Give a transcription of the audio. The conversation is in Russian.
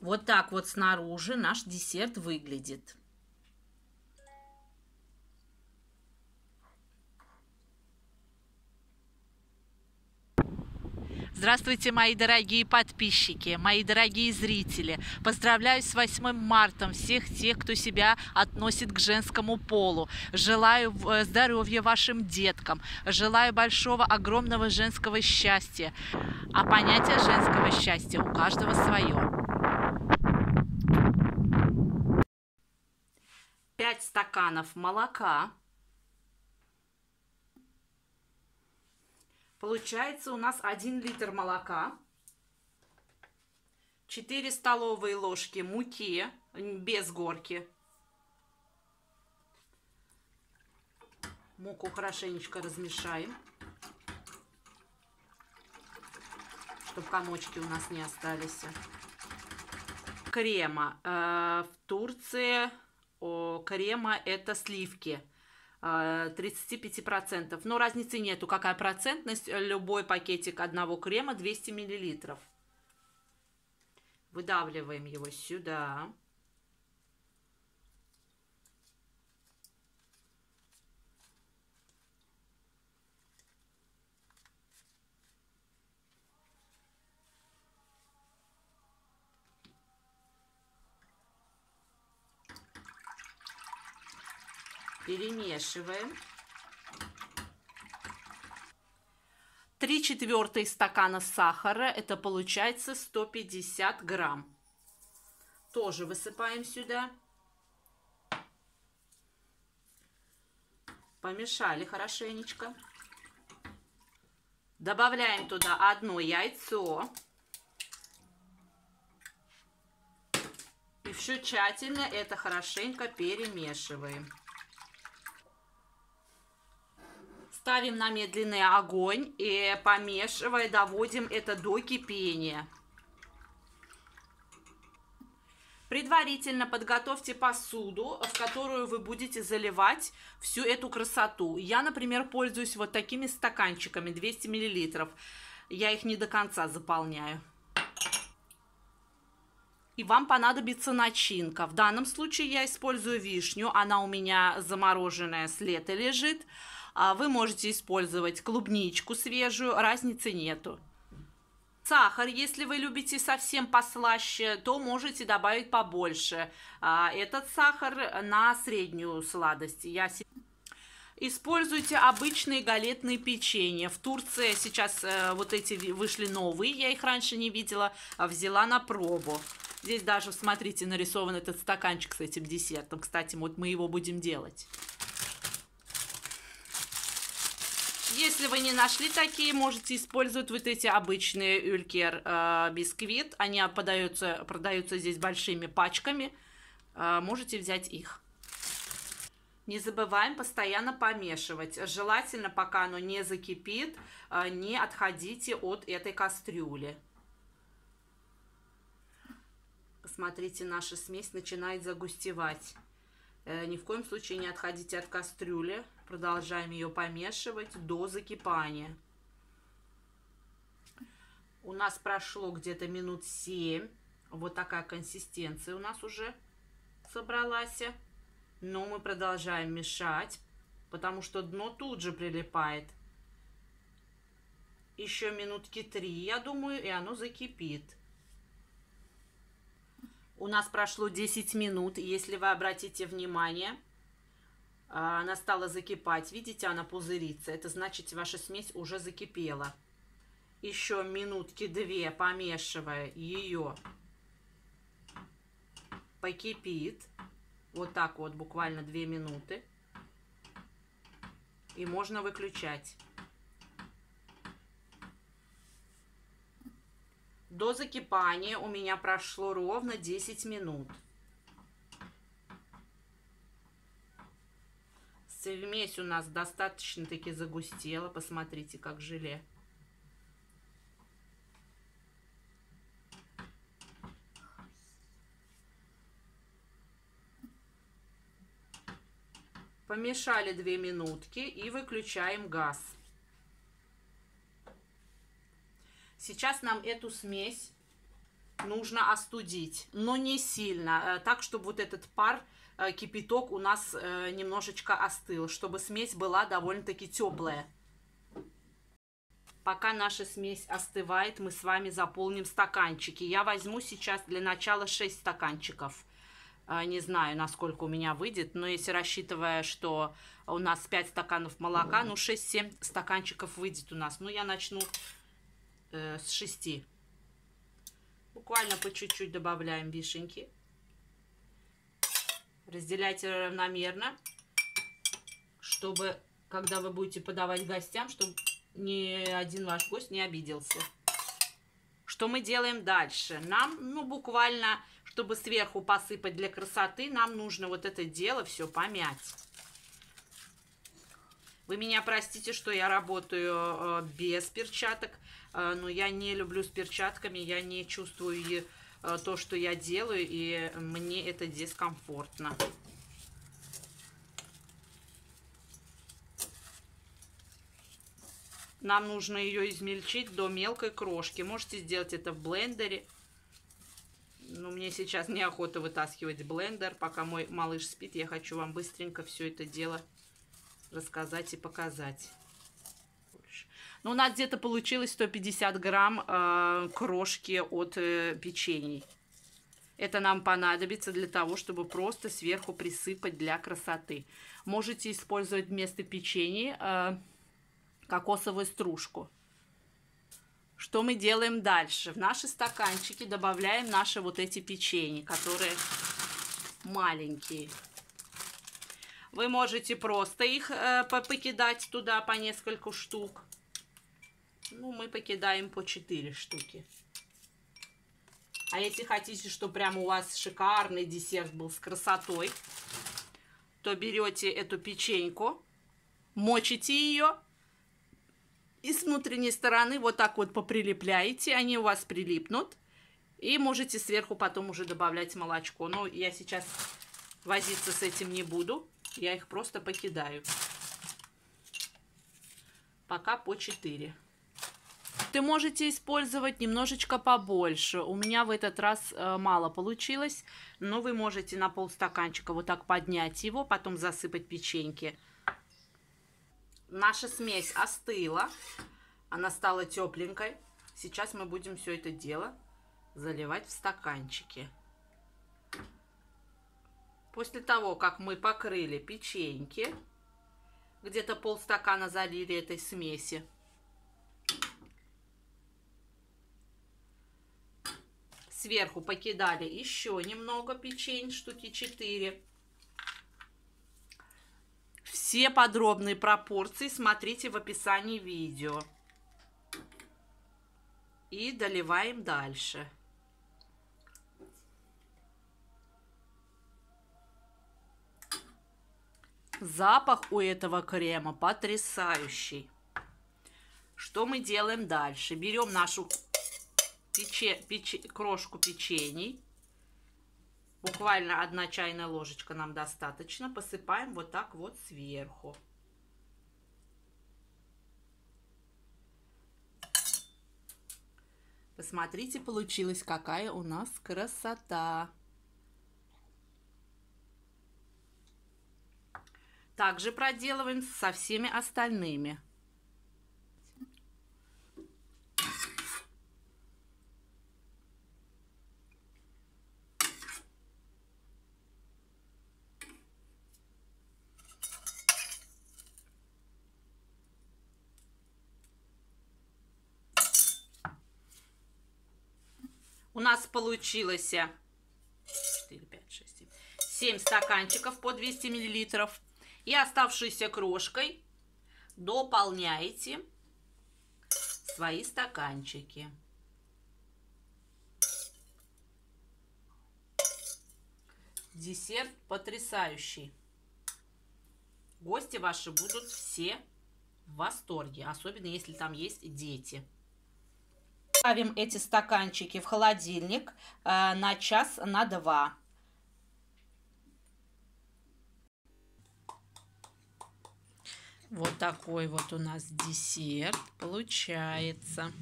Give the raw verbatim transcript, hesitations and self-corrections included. Вот так вот снаружи наш десерт выглядит. Здравствуйте, мои дорогие подписчики, мои дорогие зрители. Поздравляю с восьмым марта всех тех, кто себя относит к женскому полу. Желаю здоровья вашим деткам. Желаю большого, огромного женского счастья. А понятие женского счастья у каждого свое. пять стаканов молока. Получается у нас один литр молока, четыре столовые ложки муки без горки. Муку хорошенечко размешаем, чтобы комочки у нас не остались. Крема. В Турции крема это сливки. тридцать пять процентов. Но разницы нету, какая процентность. Любой пакетик одного крема двести миллилитров. Выдавливаем его сюда. Перемешиваем. Три четвертых стакана сахара. Это получается сто пятьдесят грамм. Тоже высыпаем сюда. Помешали хорошенечко. Добавляем туда одно яйцо. И все тщательно это хорошенько перемешиваем. Ставим на медленный огонь и, помешивая, доводим это до кипения. Предварительно подготовьте посуду, в которую вы будете заливать всю эту красоту. Я, например, пользуюсь вот такими стаканчиками, двести миллилитров. Я их не до конца заполняю. И вам понадобится начинка. В данном случае я использую вишню. Она у меня замороженная с лета лежит. Вы можете использовать клубничку свежую, разницы нету. Сахар, если вы любите совсем послаще, то можете добавить побольше. Этот сахар на среднюю сладость. Я... Используйте обычные галетные печенья. В Турции сейчас вот эти вышли новые, я их раньше не видела, взяла на пробу. Здесь даже, смотрите, нарисован этот стаканчик с этим десертом. Кстати, вот мы его будем делать. Если вы не нашли такие, можете использовать вот эти обычные Ülker э, бисквит. Они подаются, продаются здесь большими пачками. Э, можете взять их. Не забываем постоянно помешивать. Желательно, пока оно не закипит, э, не отходите от этой кастрюли. Посмотрите, наша смесь начинает загустевать. Ни в коем случае не отходите от кастрюли. Продолжаем ее помешивать до закипания. У нас прошло где-то минут семь. Вот такая консистенция у нас уже собралась. Но мы продолжаем мешать, потому что дно тут же прилипает. Еще минутки три, я думаю, и оно закипит. У нас прошло десять минут, если вы обратите внимание, она стала закипать. Видите, она пузырится. Это значит, ваша смесь уже закипела. Еще минутки две, помешивая ее, покипит. Вот так вот, буквально две минуты. И можно выключать. До закипания у меня прошло ровно десять минут. Смесь у нас достаточно-таки загустела. Посмотрите, как желе. Помешали две минутки и выключаем газ. Сейчас нам эту смесь нужно остудить, но не сильно, так, чтобы вот этот пар, кипяток у нас немножечко остыл, чтобы смесь была довольно-таки теплая. Пока наша смесь остывает, мы с вами заполним стаканчики. Я возьму сейчас для начала шесть стаканчиков. Не знаю, насколько у меня выйдет, но если рассчитывая, что у нас пять стаканов молока, ну шесть-семь стаканчиков выйдет у нас. Ну, я начну э, с шести. Буквально по чуть-чуть добавляем вишеньки. Разделяйте равномерно, чтобы, когда вы будете подавать гостям, чтобы ни один ваш гость не обиделся. Что мы делаем дальше? Нам, ну, буквально, чтобы сверху посыпать для красоты, нам нужно вот это дело все помять. Вы меня простите, что я работаю без перчаток, но я не люблю с перчатками, я не чувствую то, что я делаю, и мне это дискомфортно. Нам нужно ее измельчить до мелкой крошки. Можете сделать это в блендере. Но мне сейчас неохота вытаскивать блендер. Пока мой малыш спит, я хочу вам быстренько все это дело рассказать и показать. Ну, у нас где-то получилось сто пятьдесят грамм э, крошки от э, печений. Это нам понадобится для того, чтобы просто сверху присыпать для красоты. Можете использовать вместо печенья э, кокосовую стружку. Что мы делаем дальше? В наши стаканчики добавляем наши вот эти печенья, которые маленькие. Вы можете просто их э, покидать туда по несколько штук. Ну, мы покидаем по четыре штуки. А если хотите, чтобы прям у вас шикарный десерт был с красотой, то берете эту печеньку, мочите ее. И с внутренней стороны вот так вот поприлепляете, они у вас прилипнут. И можете сверху потом уже добавлять молочко. Но я сейчас возиться с этим не буду, я их просто покидаю. Пока по четыре. Ты можете использовать немножечко побольше. У меня в этот раз мало получилось, но вы можете на полстаканчика вот так поднять его, потом засыпать печеньки. Наша смесь остыла, она стала тепленькой. Сейчас мы будем все это дело заливать в стаканчики. После того, как мы покрыли печеньки, где-то полстакана залили этой смеси. Сверху покидали еще немного печень, штуки четыре. Все подробные пропорции смотрите в описании видео. И доливаем дальше. Запах у этого крема потрясающий. Что мы делаем дальше? Берем нашу пече, пече, крошку печений. Буквально одна чайная ложечка нам достаточно. Посыпаем вот так вот сверху. Посмотрите, получилась какая у нас красота. Также проделываем со всеми остальными. У нас получилось семь стаканчиков по двести миллилитров. И оставшейся крошкой дополняете свои стаканчики. Десерт потрясающий. Гости ваши будут все в восторге, особенно если там есть дети. Ставим эти стаканчики в холодильник э, на час, на два. Вот такой вот у нас десерт получается.